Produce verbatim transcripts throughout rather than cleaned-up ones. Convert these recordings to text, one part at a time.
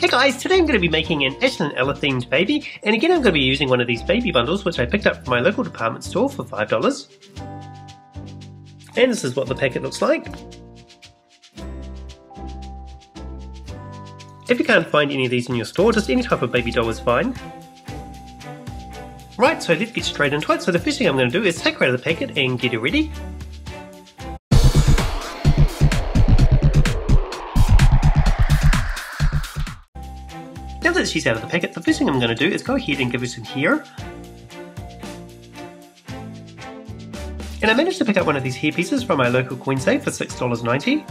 Hey guys, today I'm going to be making an Ashlynn Ella themed baby, and again I'm going to be using one of these baby bundles which I picked up from my local department store for five dollars. And this is what the packet looks like. If you can't find any of these in your store, just any type of baby doll is fine. Right, so let's get straight into it. So the first thing I'm going to do is take her out of the packet and get her ready. Now that she's out of the packet, the first thing I'm going to do is go ahead and give her some hair. And I managed to pick up one of these hair pieces from my local coin save for six dollars ninety.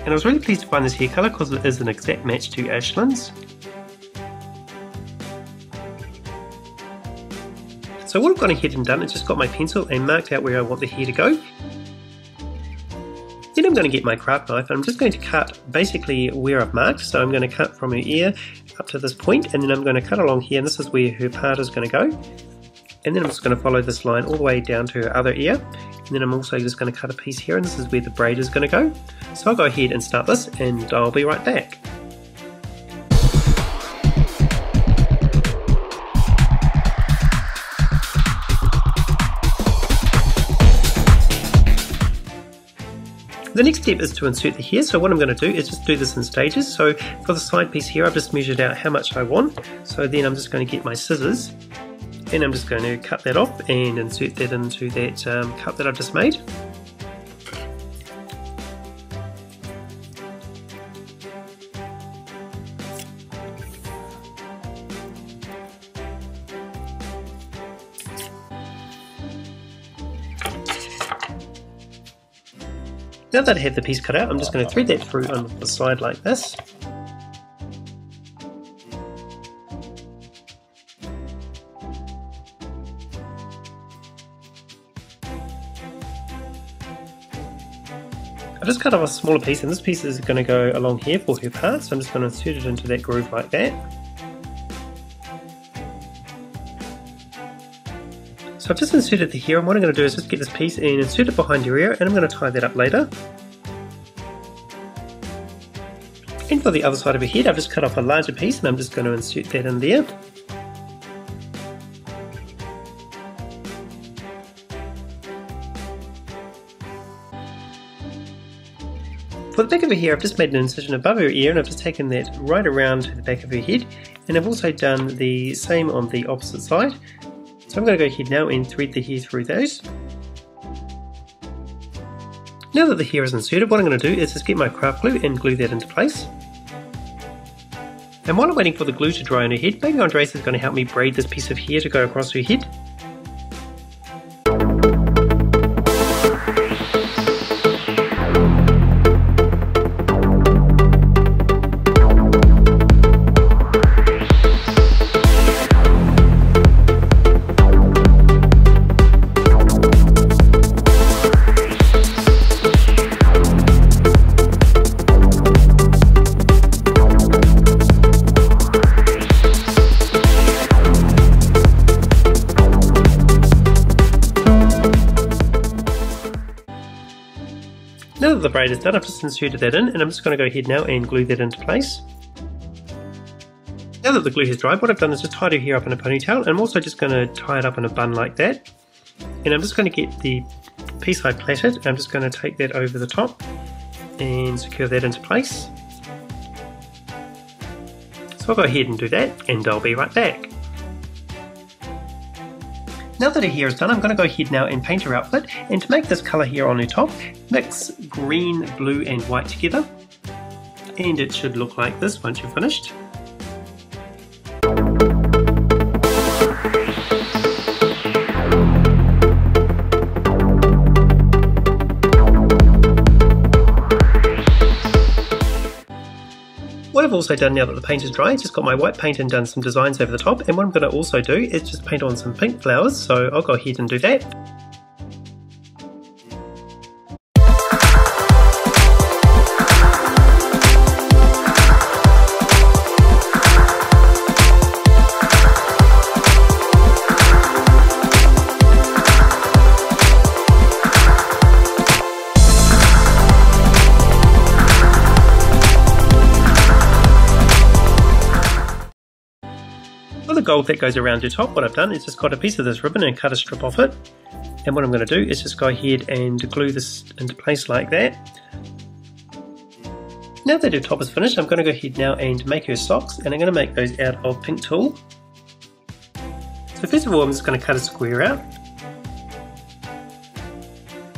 And I was really pleased to find this hair colour because it is an exact match to Ashlynn's. So what I've gone ahead and done is just got my pencil and marked out where I want the hair to go. Then I'm going to get my craft knife and I'm just going to cut basically where I've marked. So I'm going to cut from her ear up to this point, and then I'm going to cut along here, and this is where her part is going to go. And then I'm just going to follow this line all the way down to her other ear, and then I'm also just going to cut a piece here, and this is where the braid is going to go. So I'll go ahead and start this and I'll be right back. The next step is to insert the hair, so what I'm going to do is just do this in stages. So for the side piece here, I've just measured out how much I want, so then I'm just going to get my scissors and I'm just going to cut that off and insert that into that um, cut that I've just made. Now that I have the piece cut out, I'm just going to thread that through on the side like this. I've just cut off a smaller piece, and this piece is going to go along here for her part, so I'm just going to insert it into that groove like that. So I've just inserted the hair, and what I'm going to do is just get this piece and insert it behind your ear, and I'm going to tie that up later. And for the other side of her head, I've just cut off a larger piece and I'm just going to insert that in there. For the back of her hair, I've just made an incision above her ear and I've just taken that right around to the back of her head, and I've also done the same on the opposite side. So I'm going to go ahead now and thread the hair through those. Now that the hair is inserted, what I'm going to do is just get my craft glue and glue that into place. And while I'm waiting for the glue to dry on her head, baby Andres is going to help me braid this piece of hair to go across her head. Now that the braid is done, I've just inserted that in, and I'm just going to go ahead now and glue that into place. Now that the glue has dried, what I've done is just tied her hair up in a ponytail, and I'm also just going to tie it up in a bun like that. And I'm just going to get the piece I plaited, and I'm just going to take that over the top and secure that into place. So I'll go ahead and do that, and I'll be right back. Now that her hair is done, I'm going to go ahead now and paint her outfit, and to make this colour here on her top, mix green, blue and white together, and it should look like this once you're finished. What I've also done now that the paint is dry, just got my white paint and done some designs over the top, and what I'm going to also do is just paint on some pink flowers, so I'll go ahead and do that. the gold that goes around your top, what I've done is just got a piece of this ribbon and cut a strip off it. And what I'm going to do is just go ahead and glue this into place like that. Now that her top is finished, I'm going to go ahead now and make her socks, and I'm going to make those out of pink tulle. So first of all, I'm just going to cut a square out.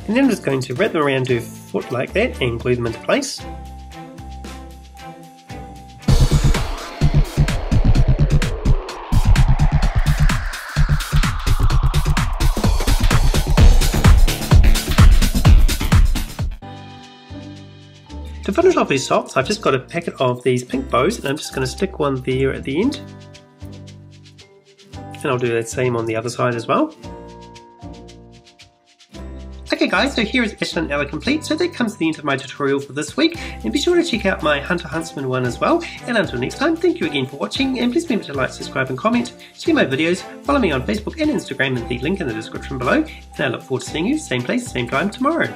And then I'm just going to wrap them around her foot like that and glue them into place. To finish off these socks, I've just got a packet of these pink bows, and I'm just going to stick one there at the end. And I'll do the same on the other side as well. Okay guys, so here is Ashlynn Ella complete. So that comes to the end of my tutorial for this week, and be sure to check out my Hunter Huntsman one as well. And until next time, thank you again for watching, and please remember to like, subscribe and comment, share my videos, follow me on Facebook and Instagram, and the link in the description below, and I look forward to seeing you same place, same time tomorrow.